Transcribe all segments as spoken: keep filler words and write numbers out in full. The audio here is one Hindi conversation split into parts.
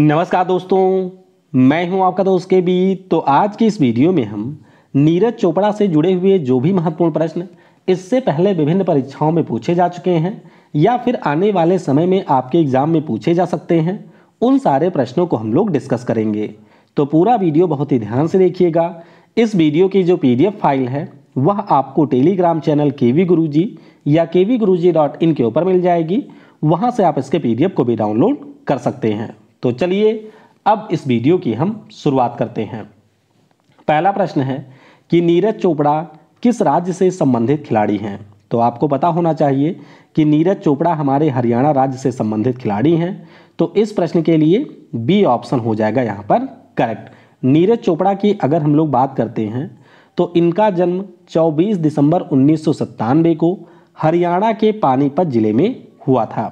नमस्कार दोस्तों, मैं हूं आपका दोस्त केबी। तो आज की इस वीडियो में हम नीरज चोपड़ा से जुड़े हुए जो भी महत्वपूर्ण प्रश्न इससे पहले विभिन्न परीक्षाओं में पूछे जा चुके हैं या फिर आने वाले समय में आपके एग्जाम में पूछे जा सकते हैं, उन सारे प्रश्नों को हम लोग डिस्कस करेंगे। तो पूरा वीडियो बहुत ही ध्यान से देखिएगा। इस वीडियो की जो पीडीएफ फाइल है वह आपको टेलीग्राम चैनल केवी गुरुजी या k v guruji dot in के ऊपर मिल जाएगी। वहाँ से आप इसके पीडीएफ को भी डाउनलोड कर सकते हैं। तो चलिए अब इस वीडियो की हम शुरुआत करते हैं। पहला प्रश्न है कि नीरज चोपड़ा किस राज्य से संबंधित खिलाड़ी हैं। तो आपको पता होना चाहिए कि नीरज चोपड़ा हमारे हरियाणा राज्य से संबंधित खिलाड़ी हैं। तो इस प्रश्न के लिए बी ऑप्शन हो जाएगा यहाँ पर करेक्ट। नीरज चोपड़ा की अगर हम लोग बात करते हैं तो इनका जन्म चौबीस दिसंबर उन्नीस सौ सत्तानवे को हरियाणा के पानीपत जिले में हुआ था।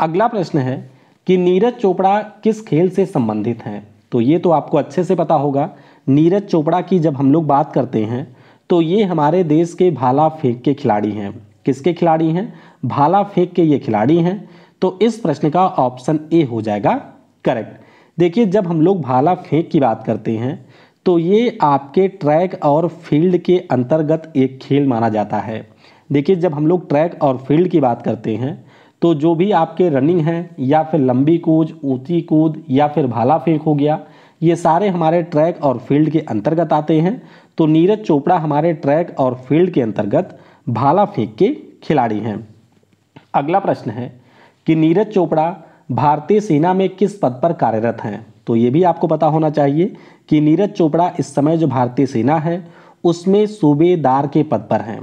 अगला प्रश्न है कि नीरज चोपड़ा किस खेल से संबंधित हैं। तो ये तो आपको अच्छे से पता होगा। नीरज चोपड़ा की जब हम लोग बात करते हैं तो ये हमारे देश के भाला फेंक के खिलाड़ी हैं। किसके खिलाड़ी हैं? भाला फेंक के ये खिलाड़ी हैं। तो इस प्रश्न का ऑप्शन ए हो जाएगा करेक्ट। देखिए, जब हम लोग भाला फेंक की बात करते हैं तो ये आपके ट्रैक और फील्ड के अंतर्गत एक खेल माना जाता है। देखिए, जब हम लोग ट्रैक और फील्ड की बात करते हैं तो जो भी आपके रनिंग हैं या फिर लंबी कूद, ऊंची कूद या फिर भाला फेंक हो गया, ये सारे हमारे ट्रैक और फील्ड के अंतर्गत आते हैं। तो नीरज चोपड़ा हमारे ट्रैक और फील्ड के अंतर्गत भाला फेंक के खिलाड़ी हैं। अगला प्रश्न है कि नीरज चोपड़ा भारतीय सेना में किस पद पर कार्यरत हैं। तो ये भी आपको पता होना चाहिए कि नीरज चोपड़ा इस समय जो भारतीय सेना है उसमें सूबेदार के पद पर हैं।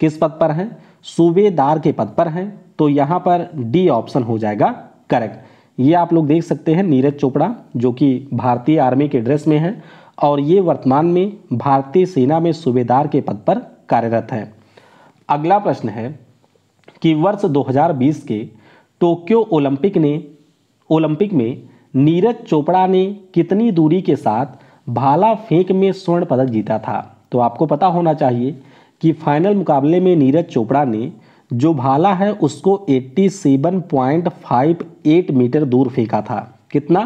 किस पद पर हैं? सूबेदार के पद पर हैं। तो यहाँ पर डी ऑप्शन हो जाएगा करेक्ट। ये आप लोग देख सकते हैं नीरज चोपड़ा जो कि भारतीय आर्मी के ड्रेस में है और ये वर्तमान में भारतीय सेना में सूबेदार के पद पर कार्यरत हैं। अगला प्रश्न है कि वर्ष दो हज़ार बीस के टोक्यो ओलंपिक ने ओलंपिक में नीरज चोपड़ा ने कितनी दूरी के साथ भाला फेंक में स्वर्ण पदक जीता था। तो आपको पता होना चाहिए कि फाइनल मुकाबले में नीरज चोपड़ा ने जो भाला है उसको सत्तासी पॉइंट पाँच आठ मीटर दूर फेंका था। कितना?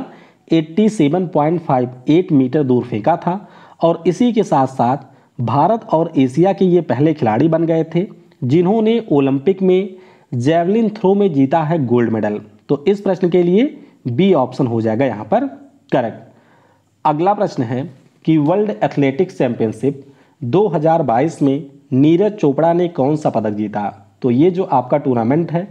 सत्तासी पॉइंट पाँच आठ मीटर दूर फेंका था। और इसी के साथ साथ भारत और एशिया के ये पहले खिलाड़ी बन गए थे जिन्होंने ओलंपिक में जैवलिन थ्रो में जीता है गोल्ड मेडल। तो इस प्रश्न के लिए बी ऑप्शन हो जाएगा यहाँ पर करेक्ट। अगला प्रश्न है कि वर्ल्ड एथलेटिक्स चैंपियनशिप दो हज़ार बाईस में नीरज चोपड़ा ने कौन सा पदक जीता। तो ये जो आपका टूर्नामेंट है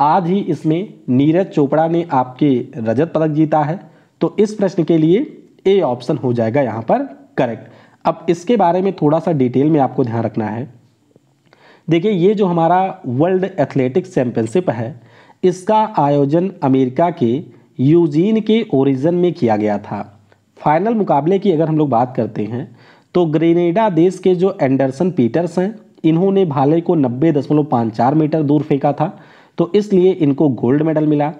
आज ही इसमें नीरज चोपड़ा ने आपके रजत पदक जीता है। तो इस प्रश्न के लिए ए ऑप्शन हो जाएगा यहाँ पर करेक्ट। अब इसके बारे में थोड़ा सा डिटेल में आपको ध्यान रखना है। देखिए, ये जो हमारा वर्ल्ड एथलेटिक्स चैंपियनशिप है इसका आयोजन अमेरिका के यूजीन के ओरिजिन में किया गया था। फाइनल मुकाबले की अगर हम लोग बात करते हैं तो ग्रेनेडा देश के जो एंडरसन पीटर्स हैं इन्होंने भाले को नब्बे दशमलव पाँच चार मीटर दूर फेंका था। तो इसलिए इनको गोल्ड मेडल मिला।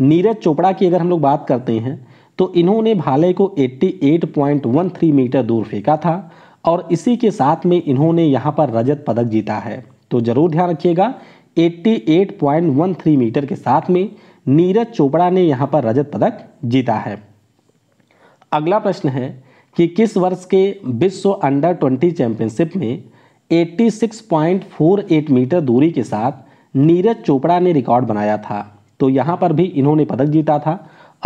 नीरज चोपड़ा की अगर हम लोग बात करते हैं तो इन्होंने भाले को अट्ठासी पॉइंट एक तीन मीटर दूर फेंका था और इसी के साथ में इन्होंने यहाँ पर रजत पदक जीता है। तो ज़रूर ध्यान रखिएगा, अट्ठासी पॉइंट एक तीन मीटर के साथ में नीरज चोपड़ा ने यहाँ पर रजत पदक जीता है। अगला प्रश्न है कि किस वर्ष के विश्व अंडर ट्वेंटी चैंपियनशिप में छियासी पॉइंट चार आठ मीटर दूरी के साथ नीरज चोपड़ा ने रिकॉर्ड बनाया था। तो यहाँ पर भी इन्होंने पदक जीता था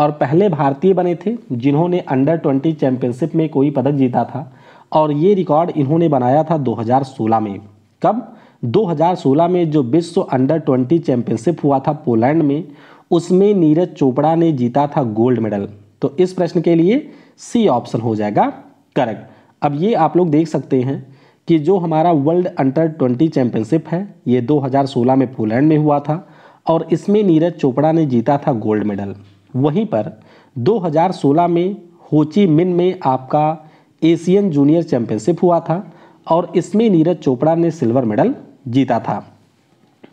और पहले भारतीय बने थे जिन्होंने अंडर ट्वेंटी चैंपियनशिप में कोई पदक जीता था। और ये रिकॉर्ड इन्होंने बनाया था दो हज़ार सोलह में। कब? दो हज़ार सोलह में जो विश्व अंडर ट्वेंटी चैंपियनशिप हुआ था पोलैंड में, उसमें नीरज चोपड़ा ने जीता था गोल्ड मेडल। तो इस प्रश्न के लिए सी ऑप्शन हो जाएगा करेक्ट। अब ये आप लोग देख सकते हैं कि जो हमारा वर्ल्ड अंडर ट्वेंटी चैंपियनशिप है ये दो हज़ार सोलह में पोलैंड में हुआ था और इसमें नीरज चोपड़ा ने जीता था गोल्ड मेडल। वहीं पर दो हज़ार सोलह में होची मिन में आपका एशियन जूनियर चैंपियनशिप हुआ था और इसमें नीरज चोपड़ा ने सिल्वर मेडल जीता था।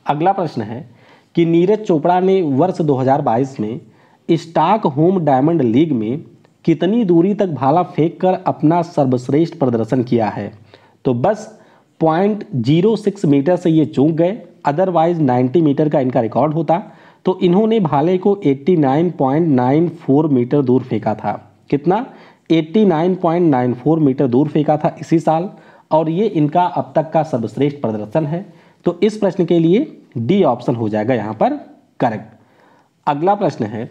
अगला प्रश्न है कि नीरज चोपड़ा ने वर्ष दो हज़ार बाईस में स्टॉकहोम डायमंड लीग में कितनी दूरी तक भाला फेंक कर अपना सर्वश्रेष्ठ प्रदर्शन किया है। तो बस पॉइंट जीरो सिक्स मीटर से ये चूक गए, अदरवाइज नब्बे मीटर का इनका रिकॉर्ड होता। तो इन्होंने भाले को eighty nine point nine four metre दूर फेंका था। कितना? Eighty nine point nine four metre दूर फेंका था इसी साल, और ये इनका अब तक का सर्वश्रेष्ठ प्रदर्शन है। तो इस प्रश्न के लिए डी ऑप्शन हो जाएगा यहाँ पर करेक्ट। अगला प्रश्न है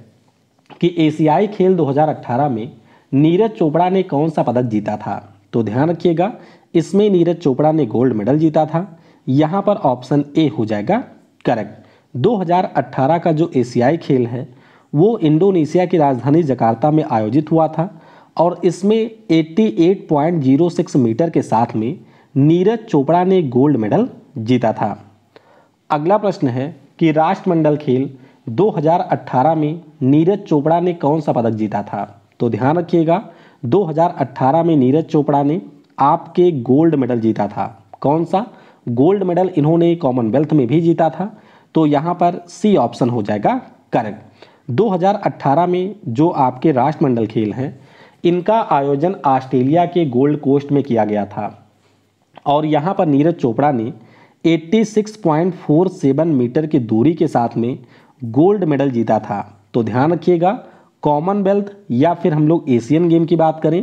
कि एशियाई खेल दो हज़ार अठारह में नीरज चोपड़ा ने कौन सा पदक जीता था? तो ध्यान रखिएगा, इसमें नीरज चोपड़ा ने गोल्ड मेडल जीता था। यहाँ पर ऑप्शन ए हो जाएगा करेक्ट। दो हज़ार अठारह का जो एशियाई खेल है वो इंडोनेशिया की राजधानी जकार्ता में आयोजित हुआ था, और इसमें अट्ठासी पॉइंट ज़ीरो सिक्स मीटर के साथ में नीरज चोपड़ा ने गोल्ड मेडल जीता था। अगला प्रश्न है कि राष्ट्रमंडल खेल दो हज़ार अठारह में नीरज चोपड़ा ने कौन सा पदक जीता था? तो ध्यान रखिएगा, दो हज़ार अठारह में नीरज चोपड़ा ने आपके गोल्ड मेडल जीता था। कौन सा गोल्ड मेडल? इन्होंने कॉमनवेल्थ में भी जीता था। तो यहाँ पर सी ऑप्शन हो जाएगा करेक्ट। दो हज़ार अठारह में जो आपके राष्ट्रमंडल खेल हैं इनका आयोजन ऑस्ट्रेलिया के गोल्ड कोस्ट में किया गया था, और यहाँ पर नीरज चोपड़ा ने छियासी पॉइंट फोर सात मीटर की दूरी के साथ में गोल्ड मेडल जीता था। तो ध्यान रखिएगा, कॉमनवेल्थ या फिर हम लोग एशियन गेम की बात करें,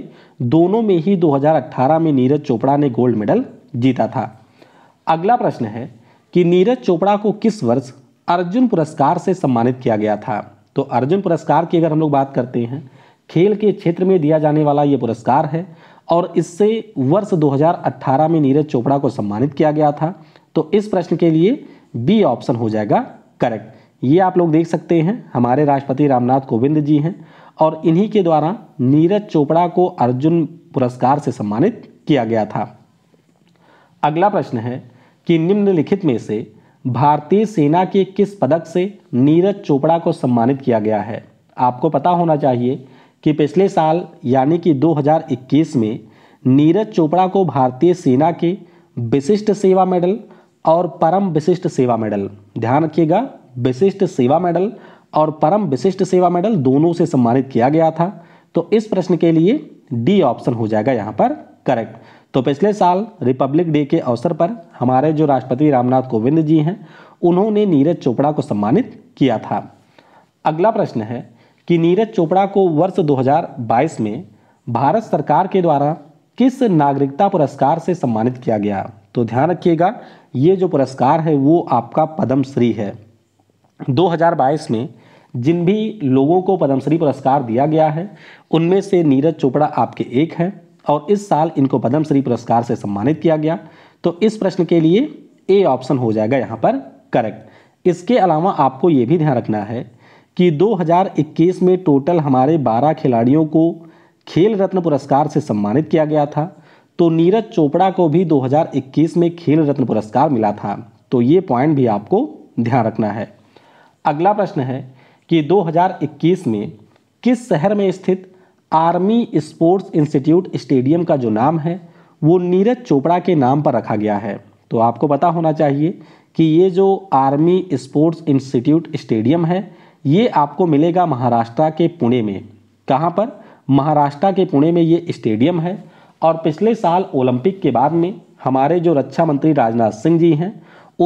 दोनों में ही दो हज़ार अठारह में नीरज चोपड़ा ने गोल्ड मेडल जीता था। अगला प्रश्न है कि नीरज चोपड़ा को किस वर्ष अर्जुन पुरस्कार से सम्मानित किया गया था? तो अर्जुन पुरस्कार की अगर हम लोग बात करते हैं, खेल के क्षेत्र में दिया जाने वाला ये पुरस्कार है, और इससे वर्ष दो हज़ार अठारह में नीरज चोपड़ा को सम्मानित किया गया था। तो इस प्रश्न के लिए बी ऑप्शन हो जाएगा करेक्ट। ये आप लोग देख सकते हैं, हमारे राष्ट्रपति रामनाथ कोविंद जी हैं, और इन्हीं के द्वारा नीरज चोपड़ा को अर्जुन पुरस्कार से सम्मानित किया गया था। अगला प्रश्न है कि निम्नलिखित में से भारतीय सेना के किस पदक से नीरज चोपड़ा को सम्मानित किया गया है? आपको पता होना चाहिए कि पिछले साल यानी कि दो हज़ार इक्कीस में नीरज चोपड़ा को भारतीय सेना के विशिष्ट सेवा मेडल और परम विशिष्ट सेवा मेडल, ध्यान रखिएगा, विशिष्ट सेवा मेडल और परम विशिष्ट सेवा मेडल दोनों से सम्मानित किया गया था। तो इस प्रश्न के लिए डी ऑप्शन हो जाएगा यहाँ पर करेक्ट। तो पिछले साल रिपब्लिक डे के अवसर पर हमारे जो राष्ट्रपति रामनाथ कोविंद जी हैं उन्होंने नीरज चोपड़ा को सम्मानित किया था। अगला प्रश्न है कि नीरज चोपड़ा को वर्ष दो हज़ार बाईस में भारत सरकार के द्वारा किस नागरिकता पुरस्कार से सम्मानित किया गया? तो ध्यान रखिएगा, ये जो पुरस्कार है वो आपका पद्मश्री है। दो हज़ार बाईस में जिन भी लोगों को पद्मश्री पुरस्कार दिया गया है उनमें से नीरज चोपड़ा आपके एक हैं, और इस साल इनको पद्मश्री पुरस्कार से सम्मानित किया गया। तो इस प्रश्न के लिए ए ऑप्शन हो जाएगा यहाँ पर करेक्ट। इसके अलावा आपको ये भी ध्यान रखना है कि दो हज़ार इक्कीस में टोटल हमारे बारह खिलाड़ियों को खेल रत्न पुरस्कार से सम्मानित किया गया था, तो नीरज चोपड़ा को भी दो हज़ार इक्कीस में खेल रत्न पुरस्कार मिला था। तो ये पॉइंट भी आपको ध्यान रखना है। अगला प्रश्न है कि दो हज़ार इक्कीस में किस शहर में स्थित आर्मी स्पोर्ट्स इंस्टीट्यूट स्टेडियम का जो नाम है वो नीरज चोपड़ा के नाम पर रखा गया है? तो आपको पता होना चाहिए कि ये जो आर्मी स्पोर्ट्स इंस्टीट्यूट स्टेडियम है ये आपको मिलेगा महाराष्ट्र के पुणे में। कहाँ पर? महाराष्ट्र के पुणे में ये स्टेडियम है, और पिछले साल ओलंपिक के बाद में हमारे जो रक्षा मंत्री राजनाथ सिंह जी हैं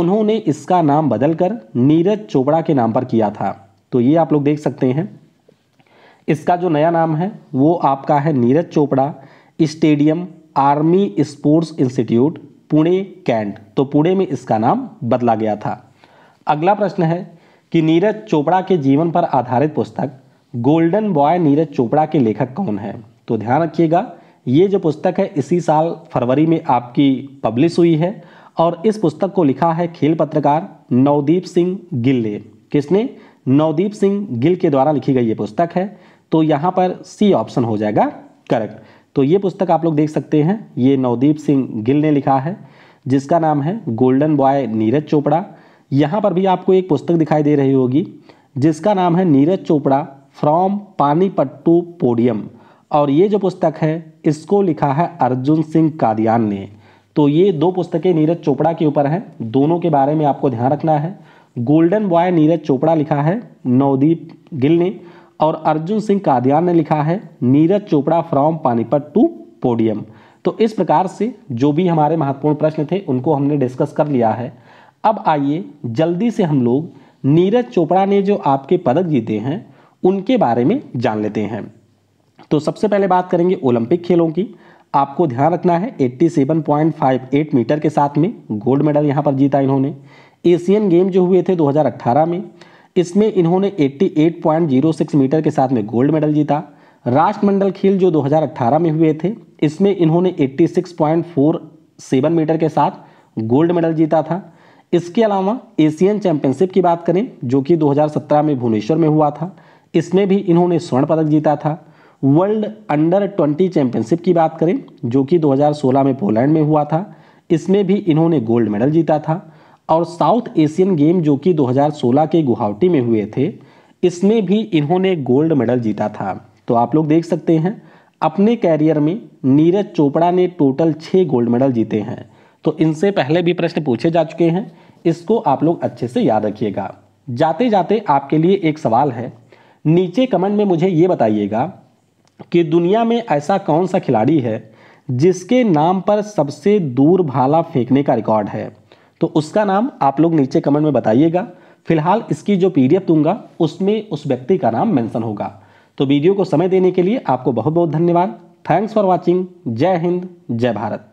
उन्होंने इसका नाम बदलकर नीरज चोपड़ा के नाम पर किया था। तो ये आप लोग देख सकते हैं, इसका जो नया नाम है वो आपका है Neeraj Chopra stadium army sports institute Pune cantt. तो पुणे में इसका नाम बदला गया था। अगला प्रश्न है कि नीरज चोपड़ा के जीवन पर आधारित पुस्तक गोल्डन बॉय नीरज चोपड़ा के लेखक कौन है? तो ध्यान रखिएगा, ये जो पुस्तक है इसी साल फरवरी में आपकी पब्लिश हुई है, और इस पुस्तक को लिखा है खेल पत्रकार नवदीप सिंह गिल ने। किसने? नवदीप सिंह गिल के द्वारा लिखी गई ये पुस्तक है। तो यहाँ पर सी ऑप्शन हो जाएगा करेक्ट। तो ये पुस्तक आप लोग देख सकते हैं, ये नवदीप सिंह गिल ने लिखा है, जिसका नाम है गोल्डन बॉय नीरज चोपड़ा। यहाँ पर भी आपको एक पुस्तक दिखाई दे रही होगी जिसका नाम है Neeraj Chopra from Panipat to podium, और ये जो पुस्तक है इसको लिखा है अर्जुन सिंह कादियान ने। तो ये दो पुस्तकें नीरज चोपड़ा के ऊपर हैं, दोनों के बारे में आपको ध्यान रखना है। गोल्डन बॉय नीरज चोपड़ा लिखा है नवदीप गिल ने, और अर्जुन सिंह कादियान ने लिखा है Neeraj Chopra from Panipat to podium. तो इस प्रकार से जो भी हमारे महत्वपूर्ण प्रश्न थे उनको हमने डिस्कस कर लिया है। अब आइए जल्दी से हम लोग नीरज चोपड़ा ने जो आपके पदक जीते हैं उनके बारे में जान लेते हैं। तो सबसे पहले बात करेंगे ओलंपिक खेलों की। आपको ध्यान रखना है सत्तासी पॉइंट अट्ठावन मीटर के साथ में गोल्ड मेडल यहाँ पर जीता इन्होंने। एशियन गेम जो हुए थे दो हज़ार अठारह में, इसमें इन्होंने अट्ठासी पॉइंट शून्य छह मीटर के साथ में गोल्ड मेडल जीता। राष्ट्रमंडल खेल जो दो हज़ार अठारह में हुए थे, इसमें इन्होंने छियासी पॉइंट सैंतालीस मीटर के साथ गोल्ड मेडल जीता था। इसके अलावा एशियन चैंपियनशिप की बात करें जो कि दो हज़ार सत्रह में भुवनेश्वर में हुआ था, इसमें भी इन्होंने स्वर्ण पदक जीता था। वर्ल्ड अंडर ट्वेंटी चैंपियनशिप की बात करें जो कि दो हज़ार सोलह में पोलैंड में हुआ था, इसमें भी इन्होंने गोल्ड मेडल जीता था। और साउथ एशियन गेम जो कि दो हज़ार सोलह के गुवाहाटी में हुए थे, इसमें भी इन्होंने गोल्ड मेडल जीता था। तो आप लोग देख सकते हैं अपने कैरियर में नीरज चोपड़ा ने टोटल छः गोल्ड मेडल जीते हैं। तो इनसे पहले भी प्रश्न पूछे जा चुके हैं, इसको आप लोग अच्छे से याद रखिएगा। जाते जाते आपके लिए एक सवाल है, नीचे कमेंट में मुझे ये बताइएगा कि दुनिया में ऐसा कौन सा खिलाड़ी है जिसके नाम पर सबसे दूर भाला फेंकने का रिकॉर्ड है। तो उसका नाम आप लोग नीचे कमेंट में बताइएगा। फिलहाल इसकी जो पीडीएफ दूंगा उसमें उस व्यक्ति का नाम मेंशन होगा। तो वीडियो को समय देने के लिए आपको बहुत बहुत धन्यवाद। Thanks for watching. जय हिंद, जय भारत।